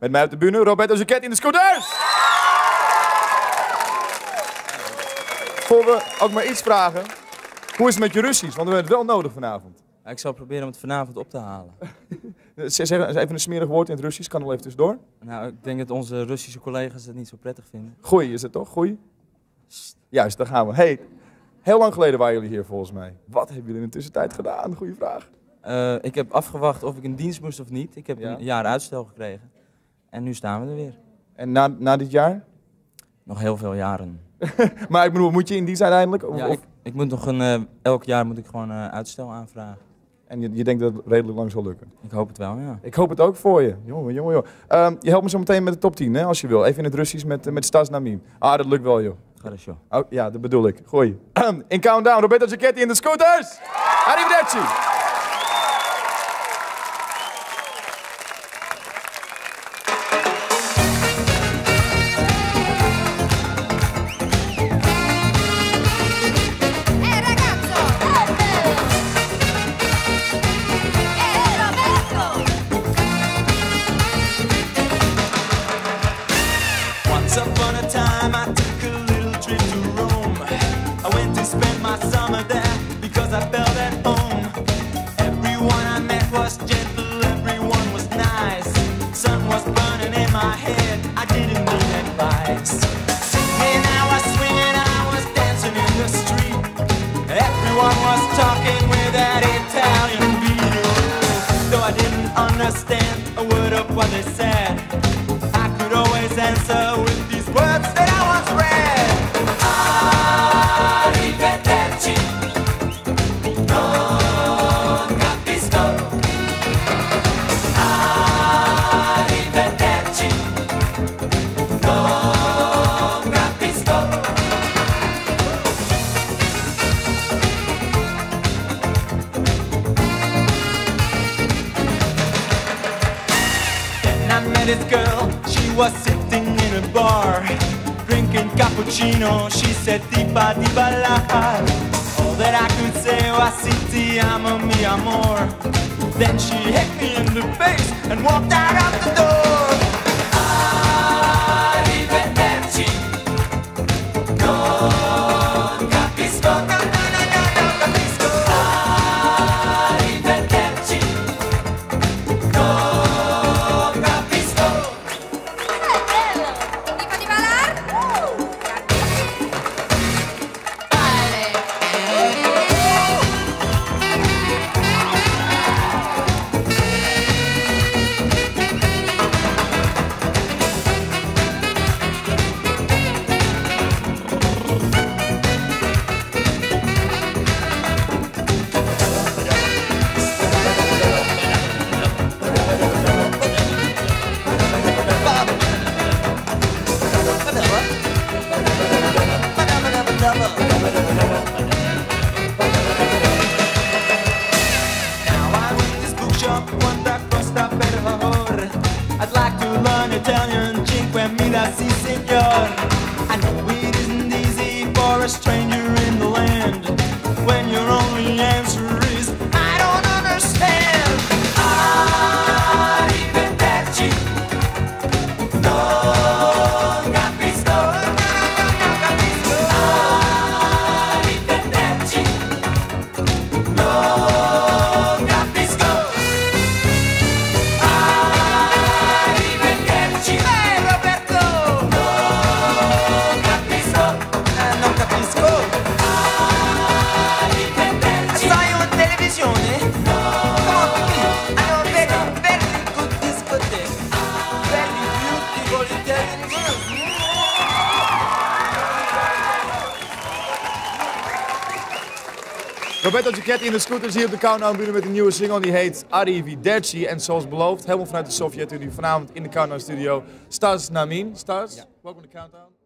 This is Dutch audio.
Met mij op de bühne, Roberto Jacketti in de Scooters! Voor we ook maar iets vragen, hoe is het met je Russisch? Want we hebben het wel nodig vanavond. Ja, ik zal proberen om het vanavond op te halen. Zeg even een smerig woord in het Russisch, kan al even tussendoor. Nou, ik denk dat onze Russische collega's het niet zo prettig vinden. Goeie is het toch? Goeie? Juist, daar gaan we. Hey, heel lang geleden waren jullie hier volgens mij. Wat hebben jullie in de tussentijd gedaan? Goeie vraag. Ik heb afgewacht of ik in dienst moest of niet. Ik heb een jaar uitstel gekregen. En nu staan we er weer. En na dit jaar? Nog heel veel jaren. Maar ik bedoel, moet je in dienst uiteindelijk? Of, ja, ik moet nog elk jaar moet ik gewoon uitstel aanvragen. En je denkt dat het redelijk lang zal lukken? Ik hoop het wel, ja. Ik hoop het ook voor je. Jongen. Je helpt me zo meteen met de top 10, hè, als je wil. Even in het Russisch met Stas Namin. Ah, dat lukt wel, joh. Хорошо. Oh, ja, dat bedoel ik. Gooi. In Countdown, Roberto Jacketti in de Scooters! Arrivederci! Once upon a time I took a little trip to Rome. I went to spend my summer there because I felt at home. Everyone I met was gentle, everyone was nice. Sun was burning in my head, I didn't need advice. Singing, I was swinging, I was dancing in the street. Everyone was talking with that Italian beat. Though I didn't understand a word of what they said, I could always answer with words that I once read. Arrivederci, non capisco. Arrivederci, non capisco. Then I met this girl, she was sitting in a bar, drinking cappuccino. She said, "Tipa di ballare." All that I could say was, "Si ti amo, mi amor." Then she hit me in the face and walked out of the door. Arrivederci, non capisco. No, capisco. Arrivederci, non capisco. I'd like to learn Italian, cinque mila, si signor. I know it isn't easy for a stranger in the land, when your only answer is, I don't understand. Arrivederci, non capisco. Non capisco. Arrivederci, non capisco. Roberto Jacketti in de Scooters hier op de Countdown-bühne met een nieuwe single die heet Arrivederci. En zoals beloofd, helemaal vanuit de Sovjet-Unie, vanavond in de Countdown-studio, Stas Namin. Stas, welkom in de Countdown.